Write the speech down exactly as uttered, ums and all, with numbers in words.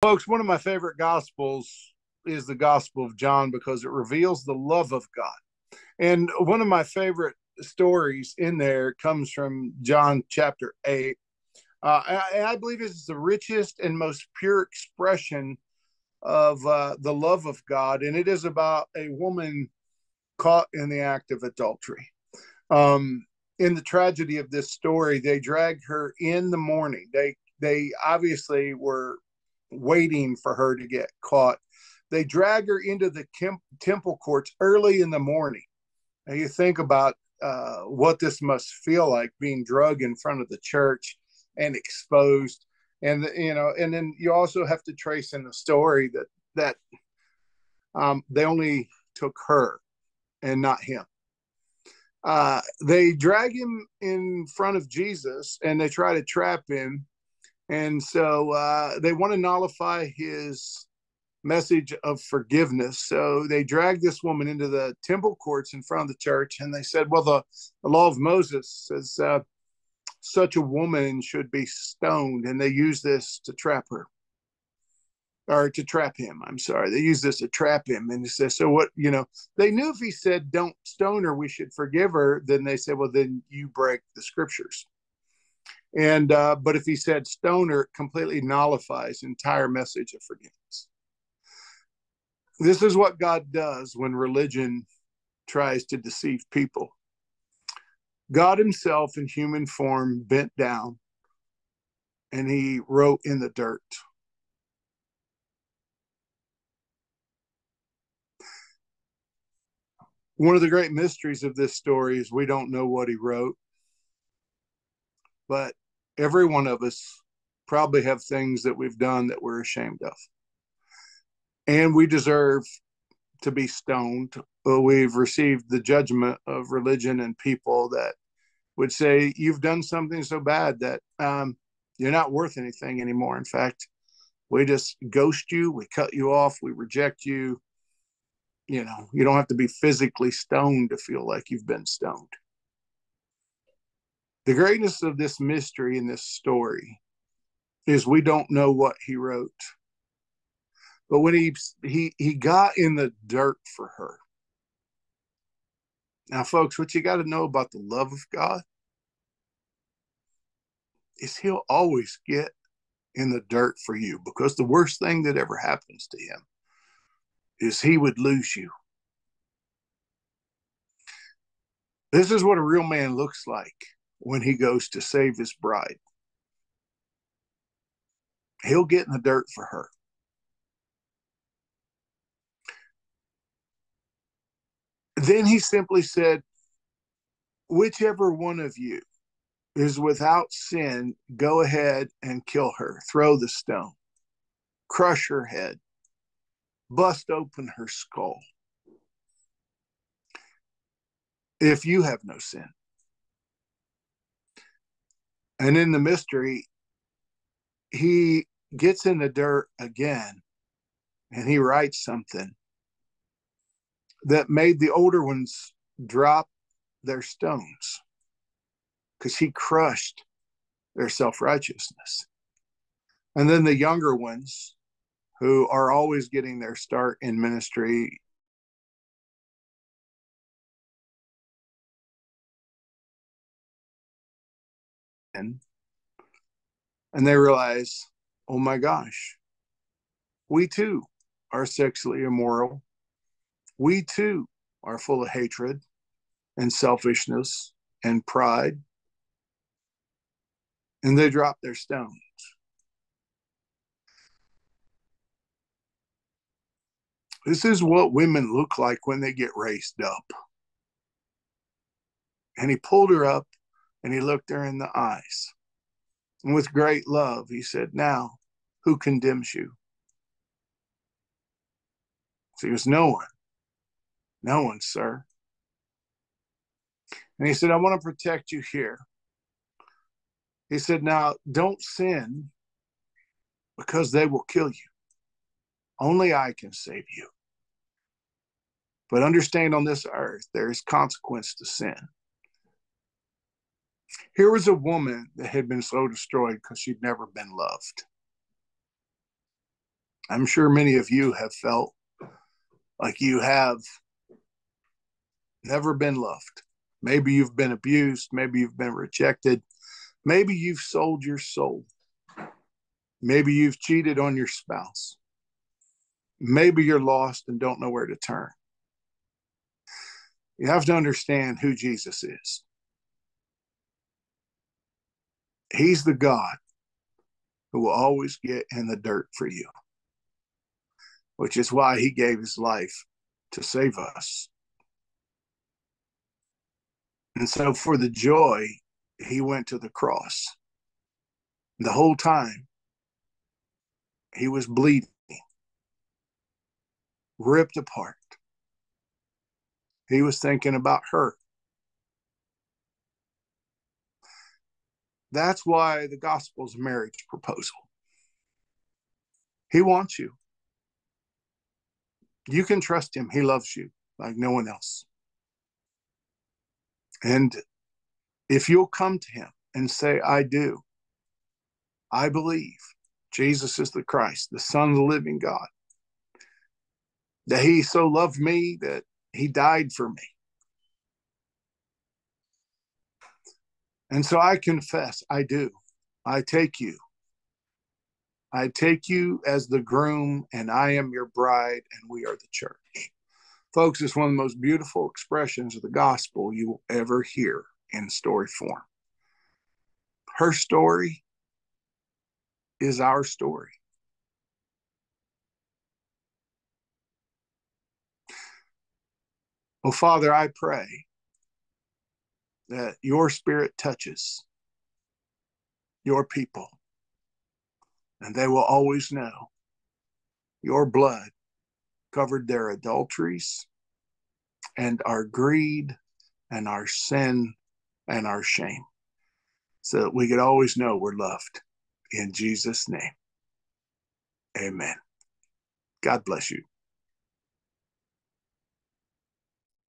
Folks, one of my favorite Gospels is the Gospel of John because it reveals the love of God. And one of my favorite stories in there comes from John chapter eight. Uh, I, I believe it's the richest and most pure expression of uh, the love of God. And it is about a woman caught in the act of adultery. Um, in the tragedy of this story, they dragged her in the morning. They, they obviously were waiting for her to get caught. They drag her into the temple courts early in the morning. Now you think about uh, what this must feel like, being drugged in front of the church and exposed. And, you know, and then you also have to trace in the story that, that um, they only took her and not him. Uh, they drag him in front of Jesus and they try to trap him. And so uh, they want to nullify his message of forgiveness. So they dragged this woman into the temple courts in front of the church. And they said, well, the, the law of Moses says uh, such a woman should be stoned. And they used this to trap her or to trap him. I'm sorry. They used this to trap him. And they said, so what, you know, they knew if he said, don't stone her, we should forgive her. Then they said, well, then you break the scriptures. And, uh, but if he said stoner, it completely nullifies the entire message of forgiveness. This is what God does when religion tries to deceive people. God himself in human form bent down and he wrote in the dirt. One of the great mysteries of this story is we don't know what he wrote. But every one of us probably have things that we've done that we're ashamed of. And we deserve to be stoned. We've received the judgment of religion and people that would say, you've done something so bad that um, you're not worth anything anymore. In fact, we just ghost you. We cut you off. We reject you. You know, you don't have to be physically stoned to feel like you've been stoned. The greatness of this mystery in this story is we don't know what he wrote. But when he, he, he got in the dirt for her. Now, folks, what you got to know about the love of God is he'll always get in the dirt for you, because the worst thing that ever happens to him is he would lose you. This is what a real man looks like. When he goes to save his bride, he'll get in the dirt for her. Then he simply said, whichever one of you is without sin, go ahead and kill her. Throw the stone, crush her head, bust open her skull. If you have no sin. And in the mystery, he gets in the dirt again, and he writes something that made the older ones drop their stones, because he crushed their self-righteousness. And then the younger ones, who are always getting their start in ministry, and they realize, oh my gosh, we too are sexually immoral. We too are full of hatred and selfishness and pride. And they drop their stones. This is what women look like when they get raised up. And he pulled her up. And he looked her in the eyes. And with great love, he said, now, who condemns you? So he goes, no one. No one, sir. And he said, I want to protect you here. He said, now, don't sin, because they will kill you. Only I can save you. But understand, on this earth, there is consequence to sin. Here was a woman that had been so destroyed because she'd never been loved. I'm sure many of you have felt like you have never been loved. Maybe you've been abused. Maybe you've been rejected. Maybe you've sold your soul. Maybe you've cheated on your spouse. Maybe you're lost and don't know where to turn. You have to understand who Jesus is. He's the God who will always get in the dirt for you, which is why he gave his life to save us. And so for the joy, he went to the cross. The whole time, he was bleeding, ripped apart. He was thinking about her. That's why the gospel's marriage proposal. He wants you. You can trust him. He loves you like no one else. And if you'll come to him and say, I do, I believe Jesus is the Christ, the Son of the living God, that he so loved me that he died for me. And so I confess, I do. I take you. I take you as the groom, and I am your bride, and we are the church. Folks, it's one of the most beautiful expressions of the gospel you will ever hear in story form. Her story is our story. Oh, Father, I pray that your spirit touches your people, and they will always know your blood covered their adulteries and our greed and our sin and our shame, so that we could always know we're loved. In Jesus' name, amen. God bless you.